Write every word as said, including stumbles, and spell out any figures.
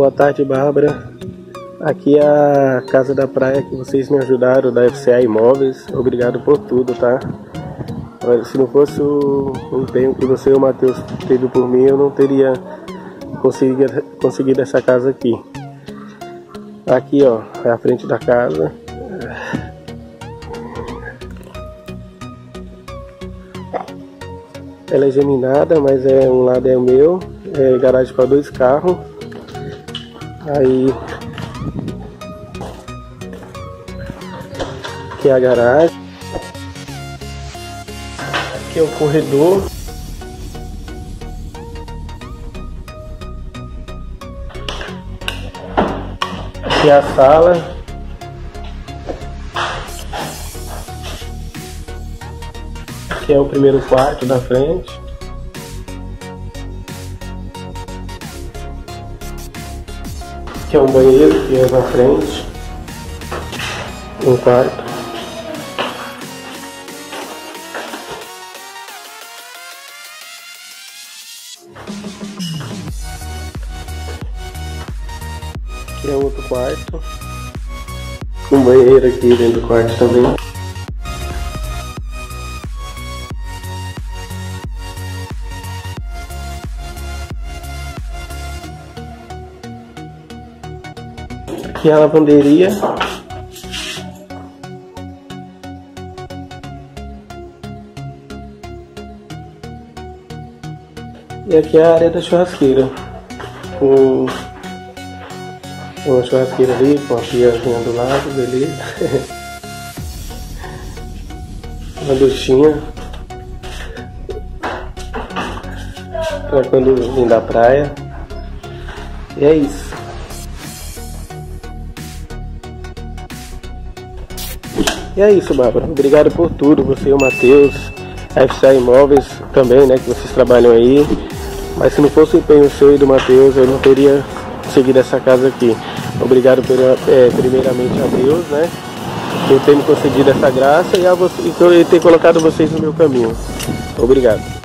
Boa tarde, Bárbara. Aqui é a Casa da Praia que vocês me ajudaram, da F C A Imóveis. Obrigado por tudo, tá? Se não fosse o empenho que você e o Matheus teve por mim, eu não teria conseguido, conseguido essa casa aqui. Aqui, ó, é a frente da casa. Ela é geminada, mas é, um lado é o meu. É garagem para dois carros. Aí aqui é a garagem. Aqui é o corredor. Aqui é a sala. Aqui é o primeiro quarto da frente. Aqui é um banheiro que é na frente. Um quarto. Aqui é outro quarto. Um banheiro aqui dentro do quarto também. Aqui é a lavanderia. E aqui é a área da churrasqueira, com uma churrasqueira ali, com a piazinha do lado, beleza? Uma duchinha para quando vim da praia. E é isso. E é isso, Bárbara. Obrigado por tudo, você e o Matheus, a F C A Imóveis também, né, que vocês trabalham aí. Mas se não fosse o empenho seu e do Matheus, eu não teria conseguido essa casa aqui. Obrigado por, é, primeiramente a Deus, né, por ter me concedido essa graça e, a você, e ter colocado vocês no meu caminho. Obrigado.